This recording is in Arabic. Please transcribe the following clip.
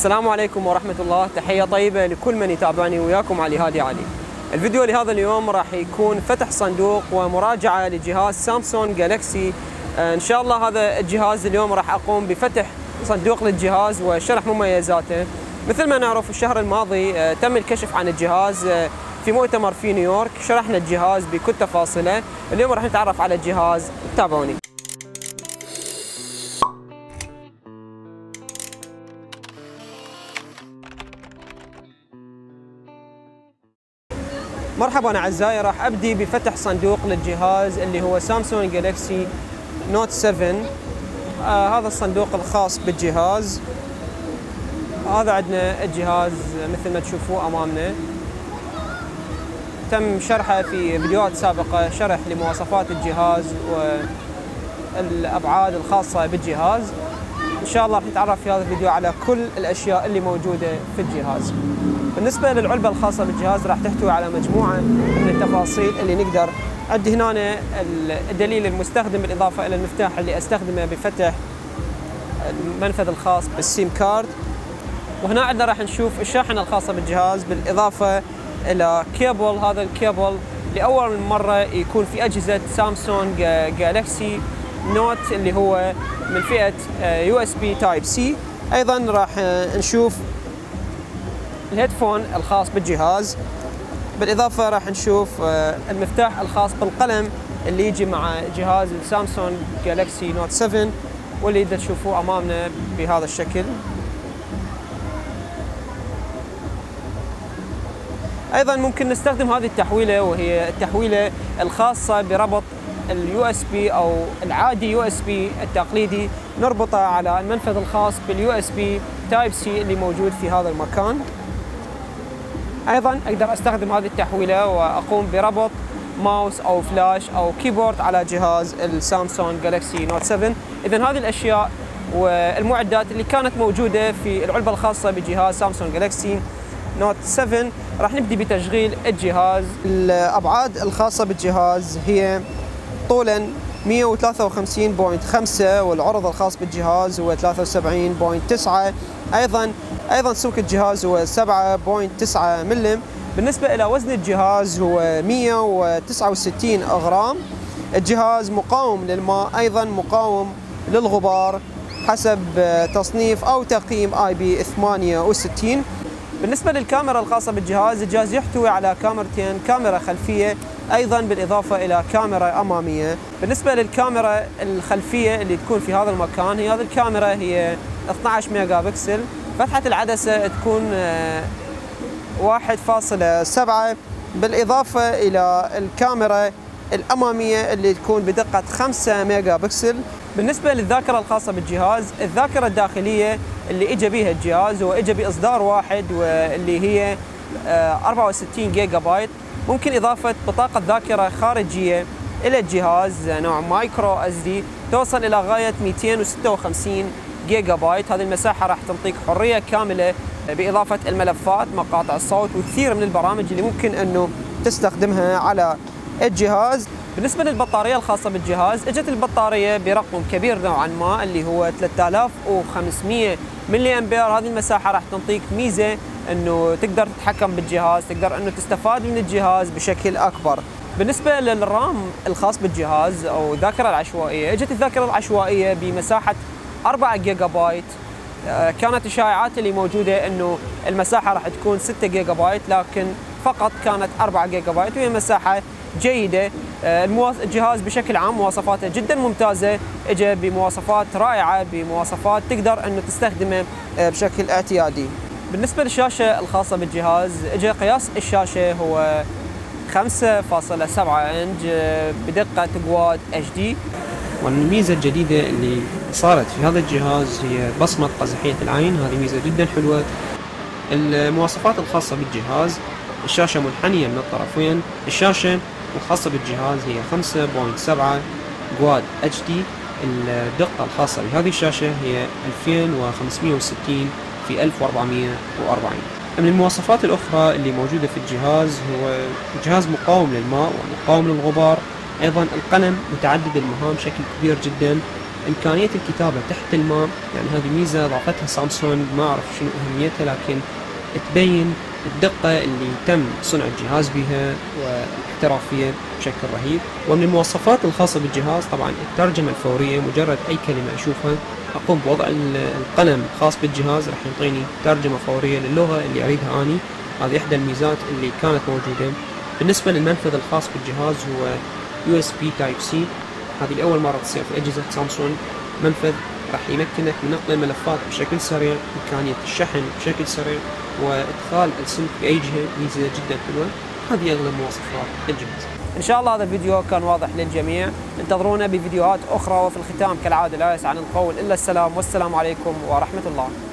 السلام عليكم ورحمة الله، تحية طيبة لكل من يتابعني. وياكم علي هادي علي. الفيديو لهذا اليوم راح يكون فتح صندوق ومراجعة لجهاز سامسونج جالكسي. إن شاء الله هذا الجهاز اليوم راح أقوم بفتح صندوق للجهاز وشرح مميزاته. مثل ما نعرف الشهر الماضي تم الكشف عن الجهاز في مؤتمر في نيويورك، شرحنا الجهاز بكل تفاصيله. اليوم راح نتعرف على الجهاز، تابعوني. مرحبا اعزائي، راح ابدي بفتح صندوق للجهاز اللي هو سامسونج جالكسي نوت 7. هذا الصندوق الخاص بالجهاز. هذا عندنا الجهاز مثل ما تشوفوه امامنا، تم شرحه في فيديوهات سابقه، شرح لمواصفات الجهاز والابعاد الخاصه بالجهاز. ان شاء الله راح نتعرف في هذا الفيديو على كل الاشياء اللي موجوده في الجهاز. بالنسبه للعلبه الخاصه بالجهاز راح تحتوي على مجموعه من التفاصيل اللي نقدر. عندي هنا الدليل المستخدم بالاضافه الى المفتاح اللي استخدمه بفتح المنفذ الخاص بالسيم كارد. وهنا عندنا راح نشوف الشاحنه الخاصه بالجهاز بالاضافه الى كيبل. هذا الكيبل لاول مره يكون في اجهزه سامسونج جالكسي نوت اللي هو من فئه USB Type-C. ايضا راح نشوف الهيدفون الخاص بالجهاز، بالاضافه راح نشوف المفتاح الخاص بالقلم اللي يجي مع جهاز سامسونج جالكسي نوت 7 واللي تقدر تشوفوه امامنا بهذا الشكل. ايضا ممكن نستخدم هذه التحويله، وهي التحويله الخاصه بربط USB او العادي USB التقليدي، نربطه على المنفذ الخاص بالUSB Type-C اللي موجود في هذا المكان. ايضا اقدر استخدم هذه التحويله واقوم بربط ماوس او فلاش او كيبورد على جهاز السامسونج جالكسي نوت 7. اذا هذه الاشياء والمعدات اللي كانت موجوده في العلبه الخاصه بجهاز سامسونج جالكسي نوت 7. راح نبدي بتشغيل الجهاز. الابعاد الخاصه بالجهاز هي طولا 153.5 والعرض الخاص بالجهاز هو 73.9. ايضا سمك الجهاز هو 7.9 ملم. بالنسبه الى وزن الجهاز هو 169 غرام. الجهاز مقاوم للماء، ايضا مقاوم للغبار حسب تصنيف او تقييم IP 68. بالنسبه للكاميرا الخاصه بالجهاز، الجهاز يحتوي على كاميرتين، كاميرا خلفيه ايضا بالاضافه الى كاميرا اماميه. بالنسبه للكاميرا الخلفيه اللي تكون في هذا المكان، هي هذه الكاميرا هي 12 ميجا بكسل. فتحه العدسه تكون 1.7 بالاضافه الى الكاميرا الاماميه اللي تكون بدقه 5 ميجا بكسل. بالنسبه للذاكره الخاصه بالجهاز، الذاكره الداخليه اللي اجى بها الجهاز هو اجى باصدار واحد واللي هي 64 جيجا بايت. ممكن اضافه بطاقه ذاكره خارجيه الى الجهاز نوع مايكرو SD توصل الى غايه 256 جيجا بايت. هذه المساحه راح تعطيك حريه كامله باضافه الملفات، مقاطع الصوت وكثير من البرامج اللي ممكن انه تستخدمها على الجهاز. بالنسبه للبطاريه الخاصه بالجهاز، اجت البطاريه برقم كبير نوعا ما اللي هو 3500 ملي امبير. هذه المساحه راح تنطيك ميزه انه تقدر تتحكم بالجهاز، تقدر انه تستفاد من الجهاز بشكل اكبر. بالنسبه للرام الخاص بالجهاز او الذاكره العشوائيه، اجت الذاكره العشوائيه بمساحه 4 جيجا بايت. كانت الشائعات اللي موجوده انه المساحه راح تكون 6 جيجا بايت، لكن فقط كانت 4 جيجا بايت، وهي مساحه جيده. الجهاز بشكل عام مواصفاته جدا ممتازه، اجى بمواصفات رائعه، بمواصفات تقدر انه تستخدمه بشكل اعتيادي. بالنسبه للشاشه الخاصه بالجهاز، اجى قياس الشاشه هو 5.7 انج بدقه كواد HD. والميزه الجديده اللي صارت في هذا الجهاز هي بصمه قزحيه العين، هذه ميزه جدا حلوه. المواصفات الخاصه بالجهاز، الشاشه منحنيه من الطرفين. الشاشه الخاصه بالجهاز هي 5.7 كواد HD. الدقه الخاصه بهذه الشاشه هي 2560 في 1440. من المواصفات الاخرى اللي موجوده في الجهاز، هو جهاز مقاوم للماء ومقاوم للغبار. ايضا القلم متعدد المهام بشكل كبير جدا، إمكانية الكتابة تحت الماء، يعني هذه ميزة ضافتها سامسونج، ما أعرف شنو أهميتها لكن تبين الدقة اللي تم صنع الجهاز بها والاحترافية بشكل رهيب. ومن المواصفات الخاصة بالجهاز طبعا الترجمة الفورية، مجرد أي كلمة أشوفها أقوم بوضع القلم الخاص بالجهاز راح يعطيني ترجمة فورية للغة اللي أريدها أني. هذه إحدى الميزات اللي كانت موجودة. بالنسبة للمنفذ الخاص بالجهاز هو USB Type-C، هذه أول مرة تصير في أجهزة سامسونج، منفذ راح يمكنك من نقل الملفات بشكل سريع، إمكانية الشحن بشكل سريع، وإدخال السلك بأي جهة، ميزة جدا حلوة. هذه أغلب مواصفات الجهاز. إن شاء الله هذا الفيديو كان واضح للجميع، انتظرونا بفيديوهات أخرى، وفي الختام كالعادة لا يسعني القول إلا السلام، والسلام عليكم ورحمة الله.